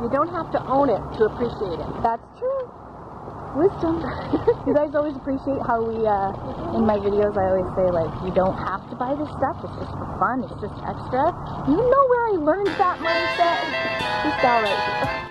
You don't have to own it to appreciate it. That's true. Wisdom. You guys always appreciate how we, in my videos, I always say, like, you don't have to buy this stuff. It's just for fun. It's just extra. You know where I learned that mindset? This gal right here.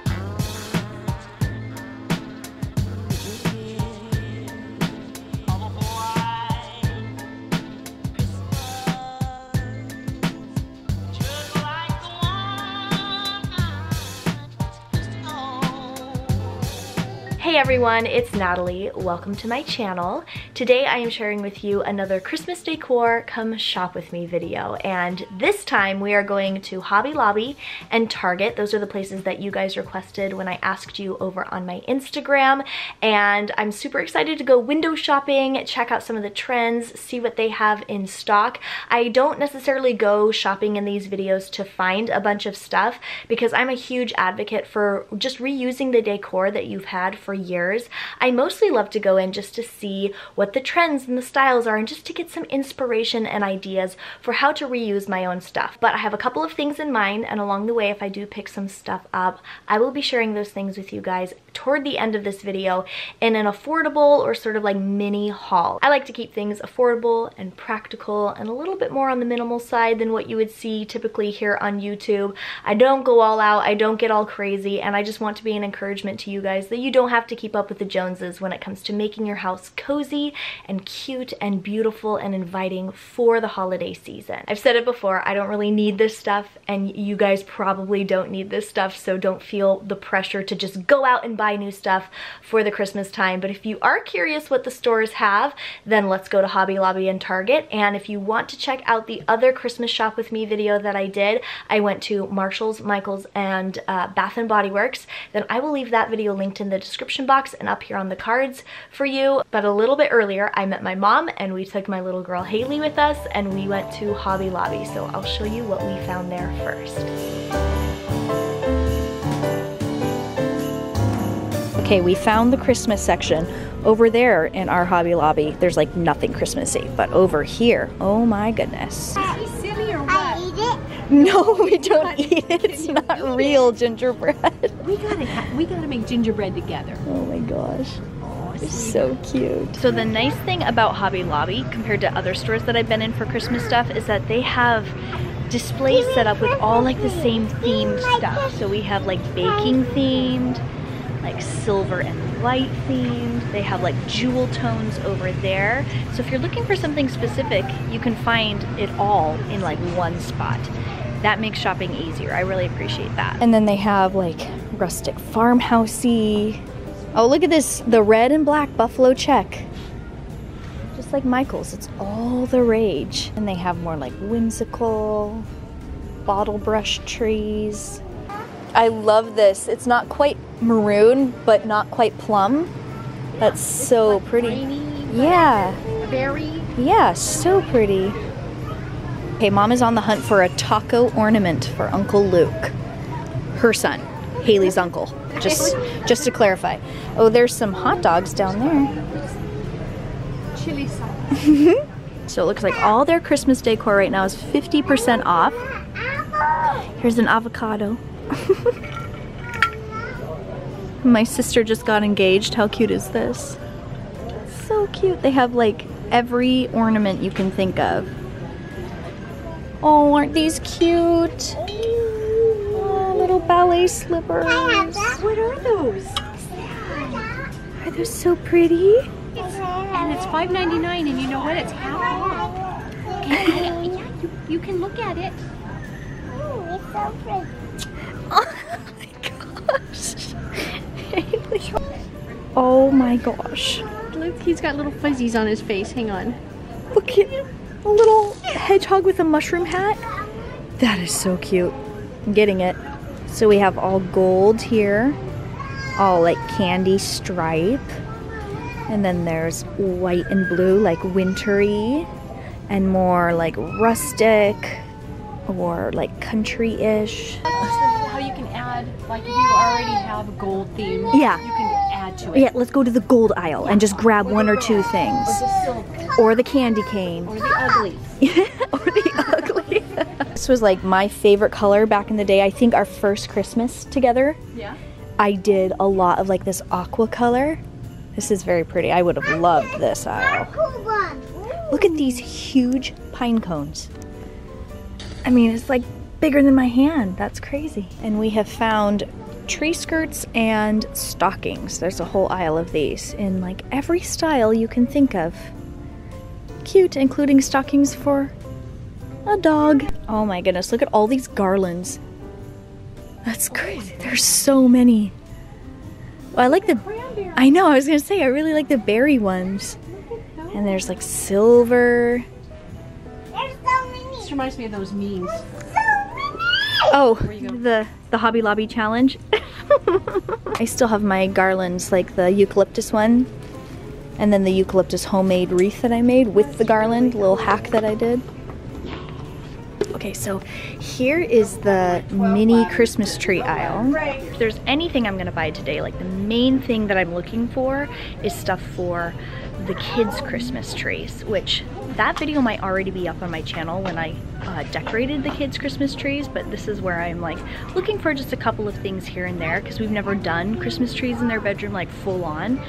Hey everyone, it's Natalie. Welcome to my channel. Today I am sharing with you another Christmas decor come shop with me video, and this time we are going to Hobby Lobby and Target. Those are the places that you guys requested when I asked you over on my Instagram, and I'm super excited to go window shopping, check out some of the trends, see what they have in stock. I don't necessarily go shopping in these videos to find a bunch of stuff because I'm a huge advocate for just reusing the decor that you've had for years. I mostly love to go in just to see what the trends and the styles are and just to get some inspiration and ideas for how to reuse my own stuff. But I have a couple of things in mind, and along the way, if I do pick some stuff up, I will be sharing those things with you guys toward the end of this video in an affordable or sort of like mini haul. I like to keep things affordable and practical and a little bit more on the minimal side than what you would see typically here on YouTube. I don't go all out, I don't get all crazy, and I just want to be an encouragement to you guys that you don't have to keep up with the Joneses when it comes to making your house cozy and cute and beautiful and inviting for the holiday season. I've said it before, I don't really need this stuff, and you guys probably don't need this stuff, so don't feel the pressure to just go out and buy new stuff for the Christmas time. But if you are curious what the stores have, then let's go to Hobby Lobby and Target. And if you want to check out the other Christmas shop with me video that I did, I went to Marshall's, Michaels, and Bath and Body Works, then I will leave that video linked in the description box and up here on the cards for you. But a little bit earlier, I met my mom and we took my little girl Haley with us, and we went to Hobby Lobby. So I'll show you what we found there first. Okay, we found the Christmas section over there in our Hobby Lobby. There's like nothing Christmassy, but over here, oh my goodness. Are you silly or what? I eat it? No, we don't eat it. It's not real gingerbread. We gotta make gingerbread together. Oh my gosh. It's so cute. So the nice thing about Hobby Lobby compared to other stores that I've been in for Christmas stuff is that they have displays set up with all like the same themed stuff. So we have like baking themed, like silver and white themed. They have like jewel tones over there. So if you're looking for something specific, you can find it all in like one spot. That makes shopping easier. I really appreciate that. And then they have like rustic farmhousey. Oh, look at this, the red and black buffalo check. Just like Michael's, it's all the rage. And they have more like whimsical bottle brush trees. I love this. It's not quite maroon, but not quite plum. Yeah, that's so like pretty. Rainy, yeah. Berry. Yeah, so pretty. Okay, Mom is on the hunt for a taco ornament for Uncle Luke. Her son, Haley's uncle. Just to clarify. Oh, there's some hot dogs down there. Chili sauce. So it looks like all their Christmas decor right now is 50% off. Here's an avocado. My sister just got engaged. How cute is this? So cute. They have like every ornament you can think of. Oh, aren't these cute? Oh, little ballet slippers. What are those? Are those so pretty? And it's $5.99, and you know what? It's half off. Yeah, you can look at it. Oh, it's so pretty. Oh my gosh. Haley. Oh my gosh. Look, he's got little fuzzies on his face. Hang on. Look at a little hedgehog with a mushroom hat. That is so cute. I'm getting it. So we have all gold here. All like candy stripe. And then there's white and blue, like wintry. And more like rustic or like country-ish. Like if you already have a gold theme, yeah, you can add to it. Yeah, let's go to the gold aisle, yeah, and just grab one or two things. Or the silver. Or the candy cane. Or the ugly. Or the ugly. This was like my favorite color back in the day. I think our first Christmas together. Yeah. I did a lot of like this aqua color. This is very pretty. I would have loved this aisle. Look at these huge pine cones. I mean, it's like bigger than my hand. That's crazy. And we have found tree skirts and stockings. There's a whole aisle of these in like every style you can think of. Cute, including stockings for a dog. Oh my goodness, look at all these garlands. That's crazy. There's so many. Well, I like the cranberry. I know, I was gonna say I really like the berry ones. And there's like silver. There's so many. This reminds me of those memes. Oh, the Hobby Lobby challenge. I still have my garlands, like the eucalyptus one, and then the eucalyptus homemade wreath that I made with the garland, little hack that I did. Okay, so here is the mini Christmas tree aisle. If there's anything I'm gonna buy today, like the main thing that I'm looking for is stuff for the kids' Christmas trees, which that video might already be up on my channel when I decorated the kids' Christmas trees, but this is where I'm like looking for just a couple of things here and there because we've never done Christmas trees in their bedroom like full on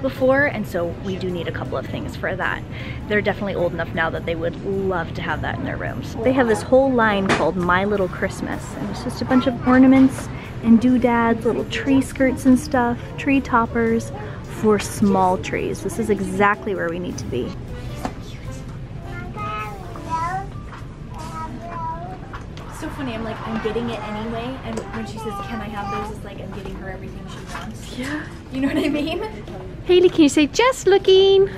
before, and so we do need a couple of things for that. They're definitely old enough now that they would love to have that in their rooms. They have this whole line called My Little Christmas, and it's just a bunch of ornaments and doodads, little tree skirts and stuff, tree toppers, for small trees. This is exactly where we need to be. It's so funny, I'm like, I'm getting it anyway, and when she says, can I have those, it's like I'm getting her everything she wants. Yeah. You know what I mean? Haley, can you say, just looking?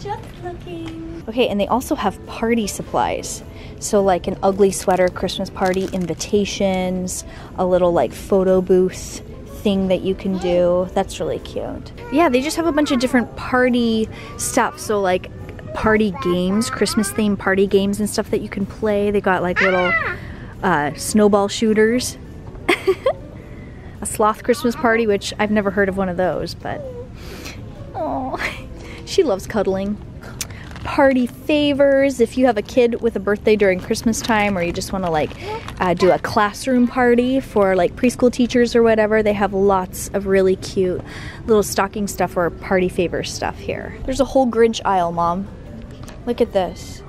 Just looking. Okay, and they also have party supplies. So like an ugly sweater, Christmas party, invitations, a little like photo booth thing that you can do. That's really cute. Yeah, they just have a bunch of different party stuff. So like party games, Christmas themed party games and stuff that you can play. They got like little snowball shooters. A sloth Christmas party, which I've never heard of one of those, but oh, she loves cuddling. Party favors, if you have a kid with a birthday during Christmas time, or you just want to like do a classroom party for like preschool teachers or whatever, they have lots of really cute little stocking stuff or party favor stuff here. There's a whole Grinch aisle, Mom. Look at this.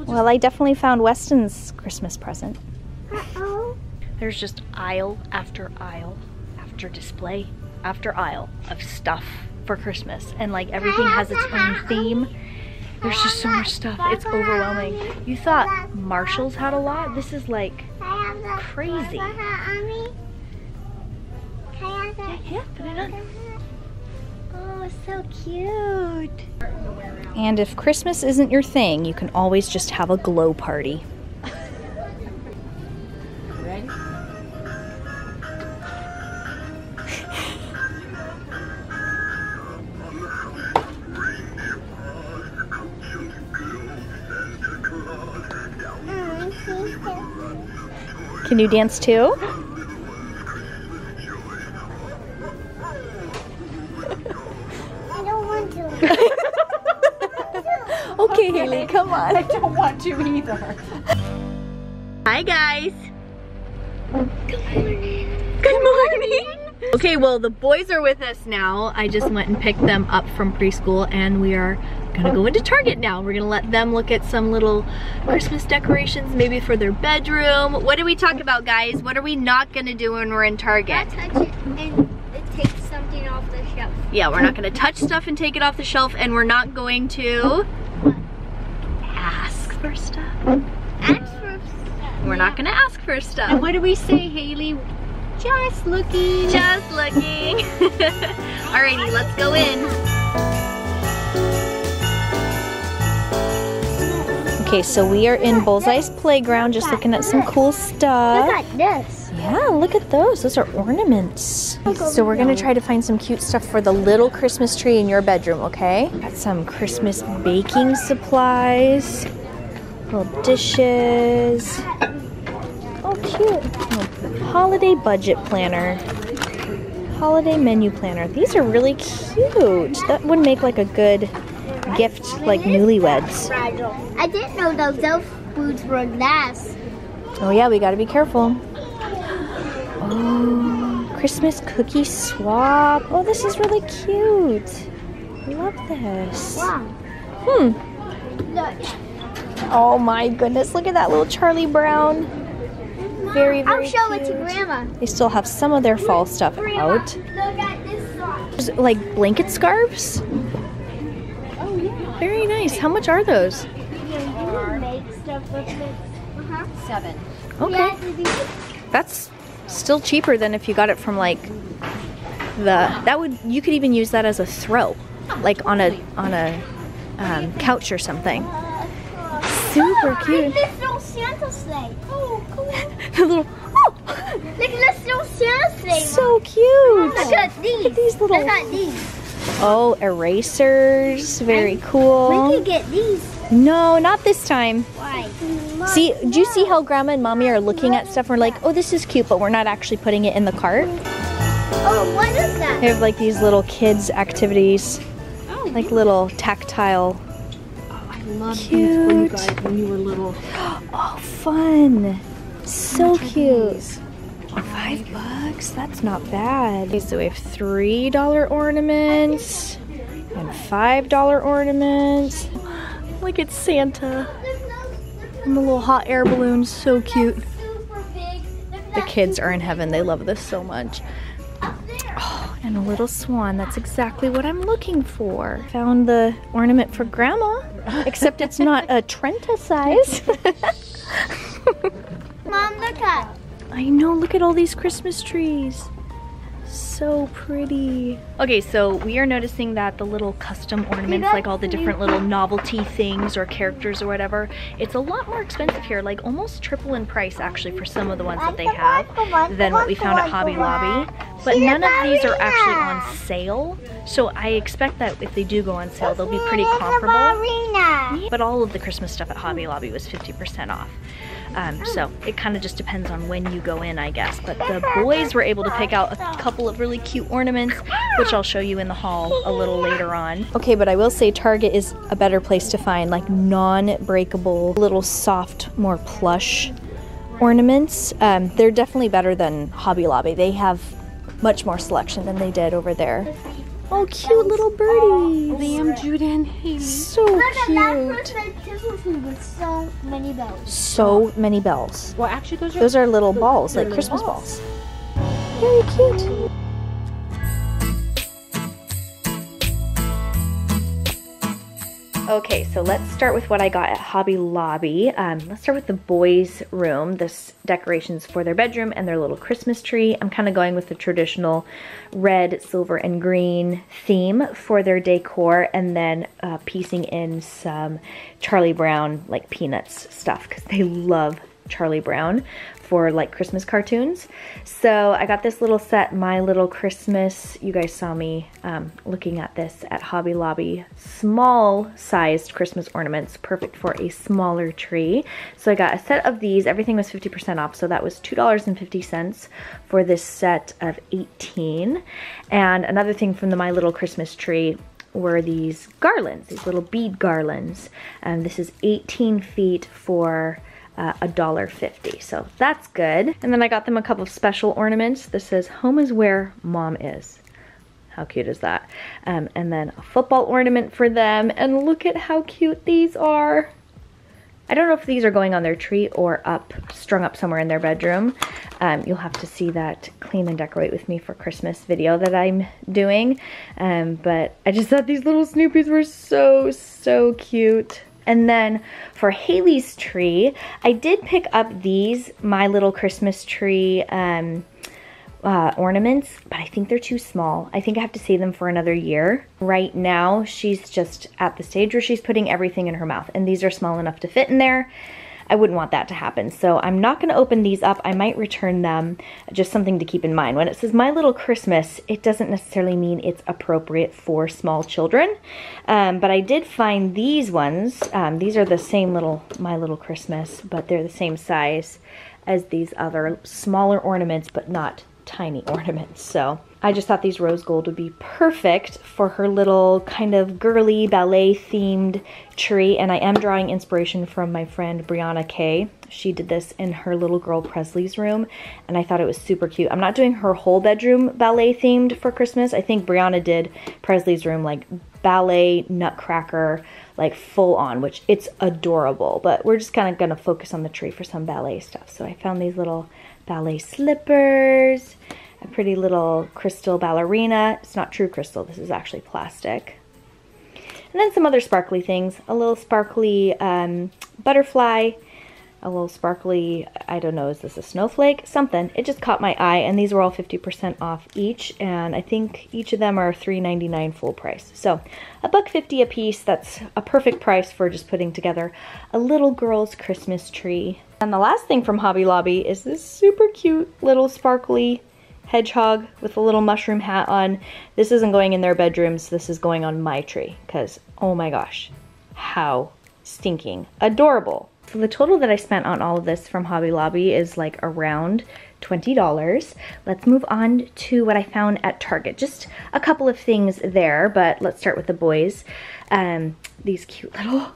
Well, I definitely found Weston's Christmas present. There's just aisle after display after aisle of stuff for Christmas, and like everything has its own theme. There's just so much stuff, it's overwhelming. You thought Marshall's had a lot? This is like crazy. Yeah, put it on. Oh, it's so cute. And if Christmas isn't your thing, you can always just have a glow party. Ready? Can you dance too? I don't want to. Okay, Haley, come on. I don't want to either. Hi, guys. Good morning. Good morning. Okay, well, the boys are with us now. I just went and picked them up from preschool, and we are gonna go into Target now. We're gonna let them look at some little Christmas decorations, maybe for their bedroom. What did we talk about, guys? What are we not gonna do when we're in Target? Not touch it and take something off the shelf. Yeah, we're not gonna touch stuff and take it off the shelf, and we're not going to ask for stuff. Ask for stuff. We're not gonna ask for stuff. And what did we say, Haley? Just looking. Just looking. Alrighty, let's go in. Okay, so we are in Bullseye's Playground, just looking at some cool stuff. Look at this. Yeah, look at those. Those are ornaments. So we're gonna try to find some cute stuff for the little Christmas tree in your bedroom, okay? Got some Christmas baking supplies, little dishes. Oh, cute. Holiday budget planner, holiday menu planner. These are really cute. That would make like a good gift, like newlyweds. I didn't know those boots were last. Oh yeah, we gotta be careful. Oh, Christmas cookie swap. Oh, this is really cute. I love this. Wow. Hmm. Look. Oh my goodness, look at that little Charlie Brown. Very, very I'll show cute. It to Grandma. They still have some of their fall stuff Grandma, out. Look at this one. There's like blanket scarves. Oh yeah. Very nice. How much are those? $7. Okay. That's still cheaper than if you got it from like the you could even use that as a throw, like on a couch or something. Super cute. Look at this little Santa sleigh. Oh, cool. Look at this little Santa sleigh. So cute. Look at these. Look at these little. Look at these. Oh, erasers. Very cool. We could get these. No, not this time. Why? See, do you see how Grandma and Mommy are looking at stuff? We're like, oh, this is cute, but we're not actually putting it in the cart. Oh, what is that? They have like these little kids' activities, like little tactile. Oh, I love these when you guys when you were little. Oh, fun! So cute. $5. That's not bad. Okay, so we have $3 ornaments and $5 ornaments. Look at Santa and the little hot air balloons, so cute. The kids are in heaven, they love this so much. Oh, and a little swan, that's exactly what I'm looking for. Found the ornament for Grandma, except it's not a Trenta size. Mom, look at. I know, look at all these Christmas trees. So pretty. Okay, so we are noticing that the little custom ornaments, like all the different little novelty things or characters or whatever, it's a lot more expensive here, like almost triple in price actually for some of the ones that they have than what we found at Hobby Lobby. But none of these are actually on sale, so I expect that if they do go on sale, they'll be pretty comparable. But all of the Christmas stuff at Hobby Lobby was 50% off. So it kind of just depends on when you go in, I guess. But the boys were able to pick out a couple of really cute ornaments, which I'll show you in the haul a little later on. Okay, but I will say Target is a better place to find like non-breakable, little soft, more plush ornaments. They're definitely better than Hobby Lobby. They have much more selection than they did over there. Oh, cute little birdies! Liam, Judah, and Haley. So cute. With so many bells. So many bells. Well, actually, those are little balls, like Christmas balls. Very cute. Okay, so let's start with what I got at Hobby Lobby. Let's start with the boys' room. This decorations for their bedroom and their little Christmas tree. I'm kind of going with the traditional red, silver, and green theme for their decor, and then piecing in some Charlie Brown, like Peanuts stuff, because they love Charlie Brown for like Christmas cartoons. So I got this little set, My Little Christmas. You guys saw me looking at this at Hobby Lobby. Small sized Christmas ornaments, perfect for a smaller tree. So I got a set of these. Everything was 50% off, so that was $2.50 for this set of 18. And another thing from the My Little Christmas tree were these garlands, these little bead garlands. This is 18 feet for $1.50, so that's good. And then I got them a couple of special ornaments. This says, "Home is where Mom is." How cute is that? And then a football ornament for them, and look at how cute these are. I don't know if these are going on their tree or up, strung up somewhere in their bedroom. You'll have to see that clean and decorate with me for Christmas video that I'm doing. But I just thought these little Snoopies were so, so cute. And then for Haley's tree, I did pick up these My Little Christmas tree ornaments, but I think they're too small. I think I have to save them for another year. Right now, she's just at the stage where she's putting everything in her mouth, and these are small enough to fit in there. I wouldn't want that to happen, so I'm not gonna open these up. I might return them, just something to keep in mind. When it says My Little Christmas, it doesn't necessarily mean it's appropriate for small children, but I did find these ones. These are the same little My Little Christmas, but they're the same size as these other smaller ornaments, but not tiny ornaments. So I just thought these rose gold would be perfect for her little kind of girly ballet themed tree. And I am drawing inspiration from my friend Brianna K. She did this in her little girl Presley's room, and I thought it was super cute. I'm not doing her whole bedroom ballet themed for Christmas. I think Brianna did Presley's room like ballet nutcracker, like full on, which it's adorable, but we're just kind of gonna focus on the tree for some ballet stuff. So I found these little ballet slippers, a pretty little crystal ballerina. It's not true crystal, this is actually plastic. And then some other sparkly things, a little sparkly butterfly, a little sparkly, I don't know, is this a snowflake? Something. It just caught my eye, and these were all 50% off each, and I think each of them are $3.99 full price. So $1.50 a piece, that's a perfect price for just putting together a little girl's Christmas tree. And the last thing from Hobby Lobby is this super cute little sparkly hedgehog with a little mushroom hat on. This isn't going in their bedrooms, this is going on my tree, because oh my gosh, how stinking adorable. So the total that I spent on all of this from Hobby Lobby is like around $20. Let's move on to what I found at Target. Just a couple of things there, but let's start with the boys. These cute little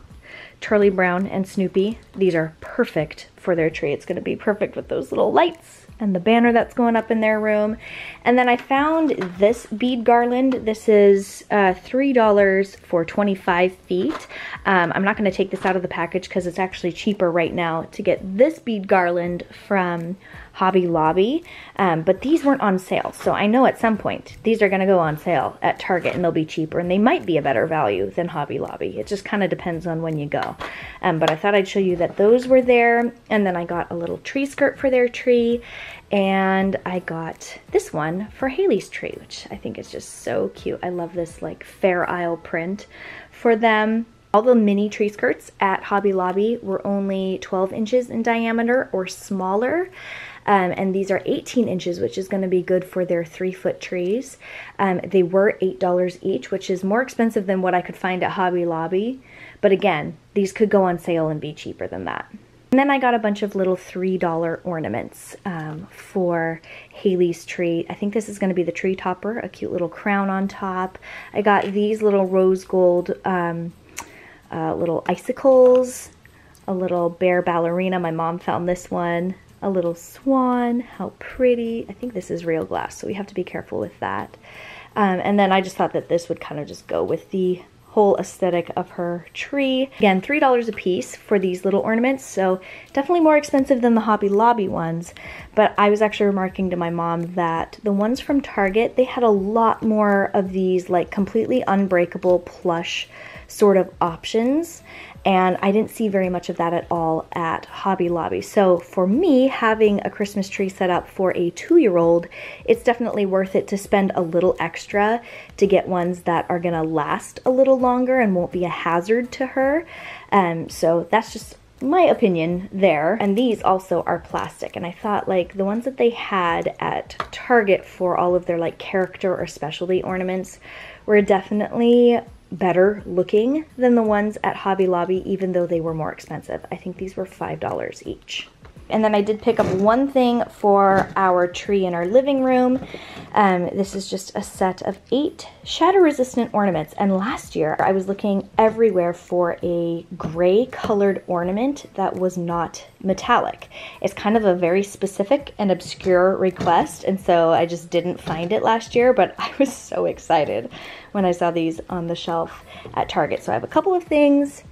Charlie Brown and Snoopy. These are perfect for their tree. It's gonna be perfect with those little lights and the banner that's going up in their room. And then I found this bead garland. This is $3 for 25 feet. I'm not gonna take this out of the package because it's actually cheaper right now to get this bead garland from Hobby Lobby, but these weren't on sale. So I know at some point these are gonna go on sale at Target and they'll be cheaper, and they might be a better value than Hobby Lobby. It just kind of depends on when you go. But I thought I'd show you that those were there. And then I got a little tree skirt for their tree, and I got this one for Haley's tree, which I think is just so cute. I love this like Fair Isle print for them. All the mini tree skirts at Hobby Lobby were only 12 inches in diameter or smaller. And these are 18 inches, which is going to be good for their 3-foot trees. They were $8 each, which is more expensive than what I could find at Hobby Lobby. But again, these could go on sale and be cheaper than that. And then I got a bunch of little $3 ornaments for Haley's tree. I think this is going to be the tree topper, a cute little crown on top. I got these little rose gold little icicles, a little bear ballerina. My mom found this one. A little swan, how pretty. I think this is real glass, so we have to be careful with that. And then I just thought that this would kind of just go with the whole aesthetic of her tree. Again, $3 a piece for these little ornaments, so definitely more expensive than the Hobby Lobby ones. But I was actually remarking to my mom that the ones from Target, they had a lot more of these like completely unbreakable plush sort of options. And I didn't see very much of that at all at Hobby Lobby. So for me, having a Christmas tree set up for a 2-year-old, it's definitely worth it to spend a little extra to get ones that are gonna last a little longer and won't be a hazard to her. So that's just my opinion there. And these also are plastic, and I thought like the ones that they had at Target for all of their like character or specialty ornaments were definitely better looking than the ones at Hobby Lobby, even though they were more expensive. I think these were $5 each. And then I did pick up one thing for our tree in our living room. This is just a set of 8 shatter-resistant ornaments. And last year, I was looking everywhere for a gray-colored ornament that was not metallic. It's kind of a very specific and obscure request, and so I just didn't find it last year, but I was so excited when I saw these on the shelf at Target. So I have a couple of things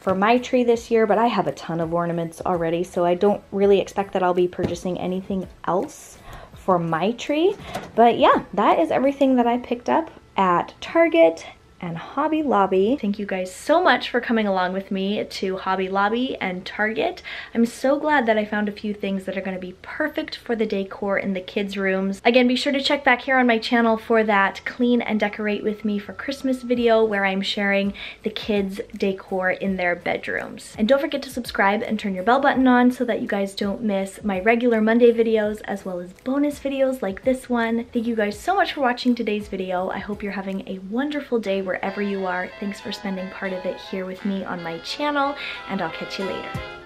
for my tree this year, but I have a ton of ornaments already, so I don't really expect that I'll be purchasing anything else for my tree. But yeah, that is everything that I picked up at Target and Hobby Lobby. Thank you guys so much for coming along with me to Hobby Lobby and Target. I'm so glad that I found a few things that are going to be perfect for the decor in the kids' rooms. Again, be sure to check back here on my channel for that Clean and Decorate With Me for Christmas video where I'm sharing the kids' decor in their bedrooms. And don't forget to subscribe and turn your bell button on so that you guys don't miss my regular Monday videos as well as bonus videos like this one. Thank you guys so much for watching today's video. I hope you're having a wonderful day wherever you are. Thanks for spending part of it here with me on my channel, and I'll catch you later.